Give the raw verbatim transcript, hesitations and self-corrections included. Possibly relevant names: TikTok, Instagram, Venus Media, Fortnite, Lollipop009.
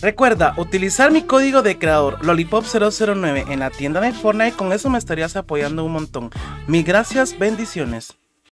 Recuerda utilizar mi código de creador Lollipop cero cero nueve en la tienda de Fortnite, con eso me estarías apoyando un montón. Mil gracias, bendiciones.